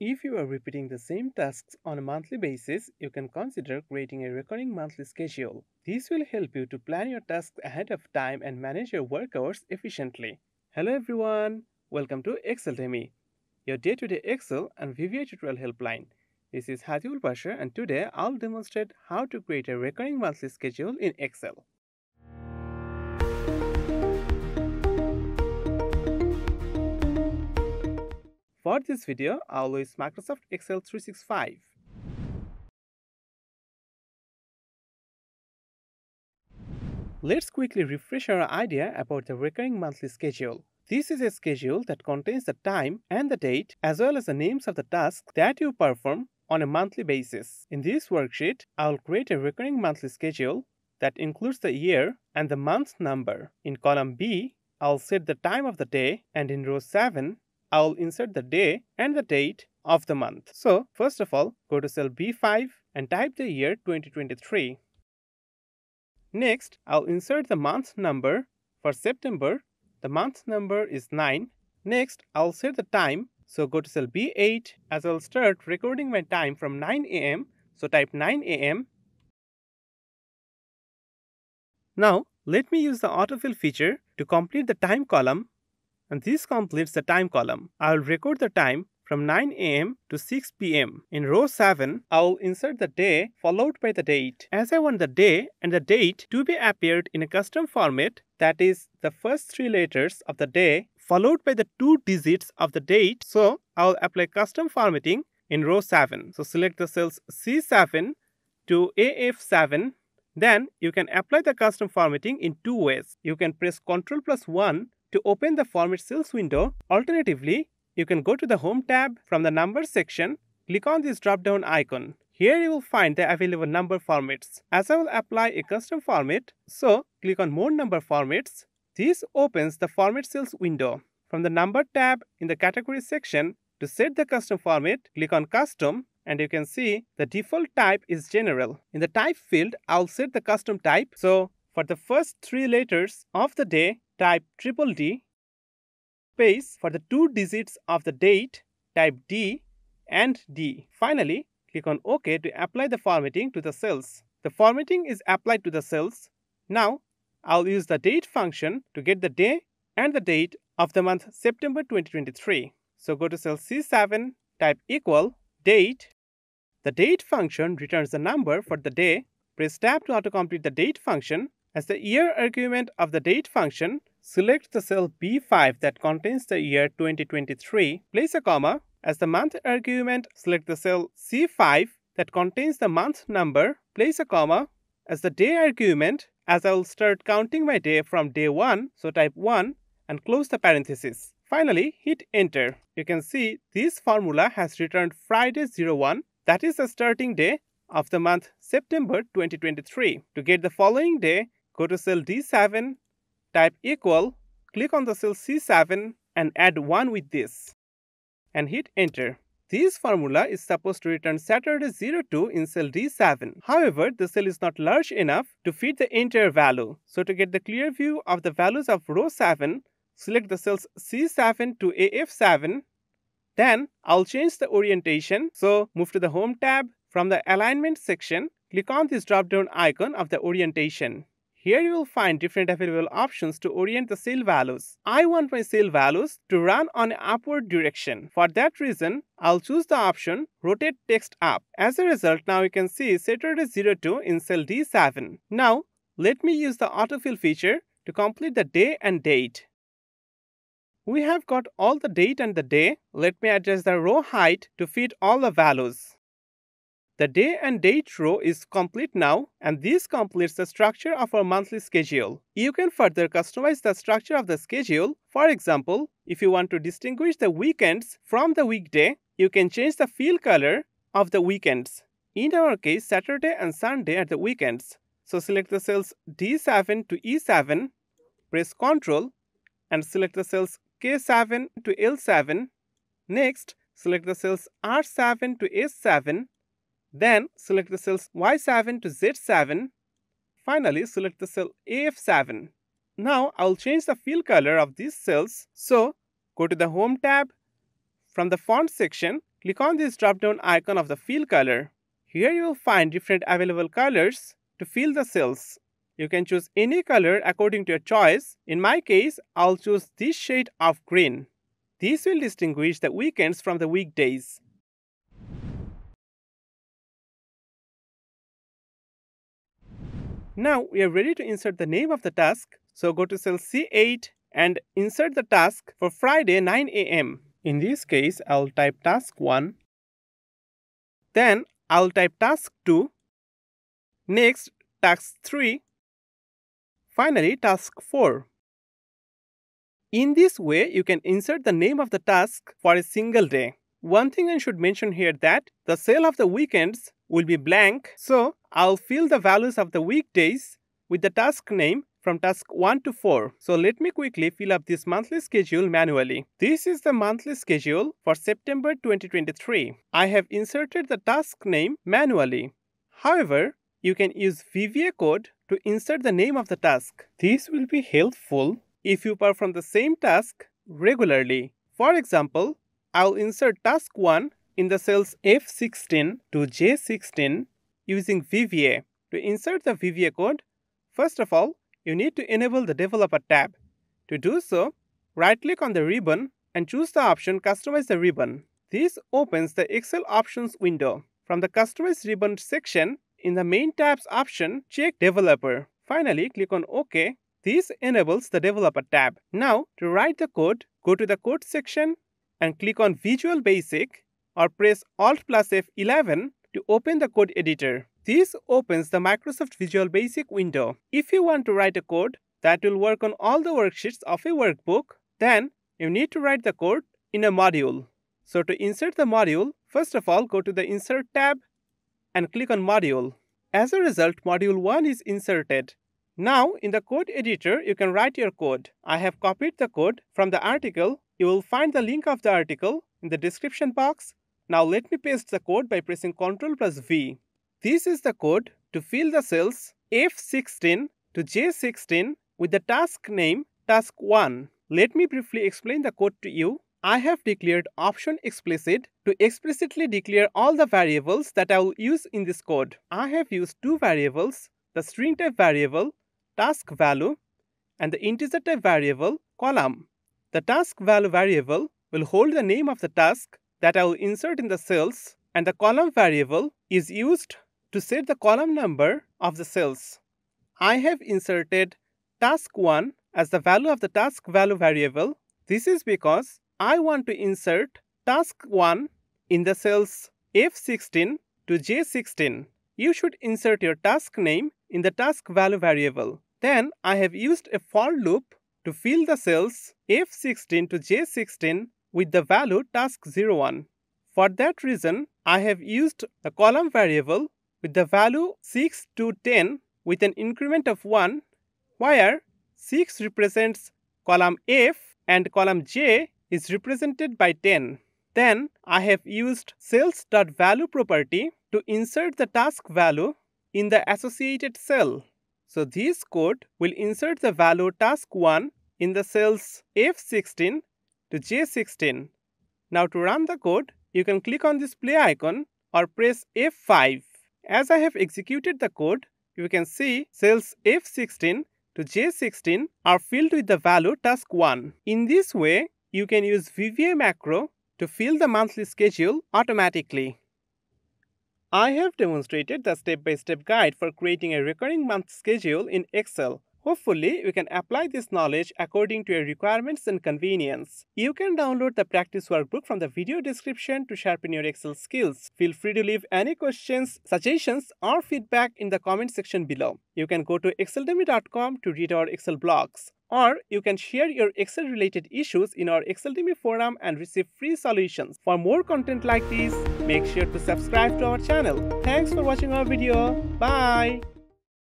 If you are repeating the same tasks on a monthly basis, you can consider creating a recurring monthly schedule. This will help you to plan your tasks ahead of time and manage your work hours efficiently. Hello everyone, welcome to ExcelDemy, your day-to-day Excel and VBA tutorial helpline. This is Hadi Ul Bashar, and today I'll demonstrate how to create a recurring monthly schedule in Excel. For this video, I'll use Microsoft Excel 365. Let's quickly refresh our idea about the recurring monthly schedule. This is a schedule that contains the time and the date as well as the names of the tasks that you perform on a monthly basis. In this worksheet, I'll create a recurring monthly schedule that includes the year and the month number. In column B, I'll set the time of the day, and in row 7, I'll insert the day and the date of the month. So, first of all, go to cell B5 and type the year 2023. Next, I'll insert the month number. For September, the month number is 9. Next, I'll set the time. So, go to cell B8 as I'll start recording my time from 9 a.m. So, type 9 a.m. Now, let me use the autofill feature to complete the time column. And this completes the time column. I'll record the time from 9 a.m. to 6 p.m. In row 7, I'll insert the day followed by the date, as I want the day and the date to be appeared in a custom format, that is the first 3 letters of the day followed by the 2 digits of the date. So I'll apply custom formatting in row 7. So select the cells C7 to AF7. Then you can apply the custom formatting in 2 ways. You can press Ctrl+1 to open the Format Cells window. Alternatively, you can go to the Home tab. From the Numbers section, click on this drop-down icon. Here you will find the available number formats. As I will apply a custom format, so click on More Number Formats. This opens the Format Cells window. From the Number tab in the Category section, to set the custom format, click on Custom, and you can see the default type is General. In the Type field, I'll set the custom type. So, for the first 3 letters of the day, type DDD, space. For the 2 digits of the date, type D and D. Finally, click on OK to apply the formatting to the cells. The formatting is applied to the cells. Now, I'll use the date function to get the day and the date of the month September 2023. So go to cell C7, type equal, date. The date function returns the number for the day. Press Tab to autocomplete the date function. As the year argument of the date function, select the cell B5 that contains the year 2023, place a comma. As the month argument, select the cell C5 that contains the month number, place a comma. As the day argument, as I will start counting my day from day 1, so type 1 and close the parenthesis. Finally, hit enter. You can see this formula has returned Friday 01, that is the starting day of the month September 2023. To get the following day, go to cell D7, type equal, click on the cell C7 and add 1 with this, and hit enter. This formula is supposed to return Saturday 02 in cell D7. However, the cell is not large enough to fit the entire value. So to get the clear view of the values of row 7, select the cells C7 to AF7. Then I'll change the orientation. So move to the Home tab. From the Alignment section, click on this drop-down icon of the orientation. Here you will find different available options to orient the cell values. I want my cell values to run on an upward direction. For that reason, I'll choose the option Rotate Text Up. As a result, now you can see Saturday 02 in cell D7. Now, let me use the autofill feature to complete the day and date. We have got all the date and the day. Let me adjust the row height to fit all the values. The day and date row is complete now, and this completes the structure of our monthly schedule. You can further customize the structure of the schedule. For example, if you want to distinguish the weekends from the weekday, you can change the fill color of the weekends. In our case, Saturday and Sunday are the weekends. So select the cells D7 to E7, press Ctrl, and select the cells K7 to L7. Next, select the cells R7 to S7. Then select the cells Y7 to Z7. Finally, select the cell AF7. Now I'll change the fill color of these cells. So go to the Home tab. From the Font section, Click on this drop-down icon of the fill color. Here you will find different available colors to fill the cells. You can choose any color according to your choice. In my case, I'll choose this shade of green. This will distinguish the weekends from the weekdays. Now we are ready to insert the name of the task, so go to cell C8 and insert the task for Friday 9 a.m. In this case, I'll type task 1. Then I'll type task 2. Next, task 3. Finally, task 4. In this way, you can insert the name of the task for a single day. One thing I should mention here that the cell of the weekends will be blank, so I'll fill the values of the weekdays with the task name from task 1 to 4. So let me quickly fill up this monthly schedule manually. This is the monthly schedule for September 2023. I have inserted the task name manually. However, you can use VBA code to insert the name of the task. This will be helpful if you perform the same task regularly. For example, I'll insert task 1 in the cells F16 to J16 using VBA. To insert the VBA code, first of all, you need to enable the Developer tab. To do so, right-click on the ribbon and choose the option Customize the Ribbon. This opens the Excel Options window. From the Customize Ribbon section, in the Main tab's option, check Developer. Finally, click on OK. This enables the Developer tab. Now, to write the code, go to the Code section and click on Visual Basic or press Alt+F11 to open the code editor. This opens the Microsoft Visual Basic window. If you want to write a code that will work on all the worksheets of a workbook, then you need to write the code in a module. So to insert the module, first of all, go to the Insert tab and click on Module. As a result, Module 1 is inserted. Now, in the code editor, you can write your code. I have copied the code from the article. You will find the link of the article in the description box. Now let me paste the code by pressing Ctrl+V. This is the code to fill the cells F16 to J16 with the task name task 1. Let me briefly explain the code to you. I have declared option explicit to explicitly declare all the variables that I will use in this code. I have used two variables, the string type variable task value and the integer type variable column. The task value variable will hold the name of the task that I will insert in the cells, and the column variable is used to set the column number of the cells. I have inserted task 1 as the value of the task value variable. This is because I want to insert task 1 in the cells F16 to J16. You should insert your task name in the task value variable. Then I have used a for loop to fill the cells F16 to J16 with the value task 01. For that reason, I have used the column variable with the value 6 to 10 with an increment of 1, where 6 represents column F and column J is represented by 10. Then I have used cells.value property to insert the task value in the associated cell. So this code will insert the value task 1 in the cells F16 to J16. Now to run the code, you can click on this play icon or press F5. As I have executed the code, you can see cells F16 to J16 are filled with the value task 1. In this way, you can use VBA macro to fill the monthly schedule automatically. I have demonstrated the step-by-step guide for creating a recurring month schedule in Excel. Hopefully, you can apply this knowledge according to your requirements and convenience. You can download the practice workbook from the video description to sharpen your Excel skills. Feel free to leave any questions, suggestions, or feedback in the comment section below. You can go to ExcelDemy.com to read our Excel blogs, or you can share your Excel-related issues in our ExcelDemy forum and receive free solutions. For more content like this, make sure to subscribe to our channel. Thanks for watching our video. Bye!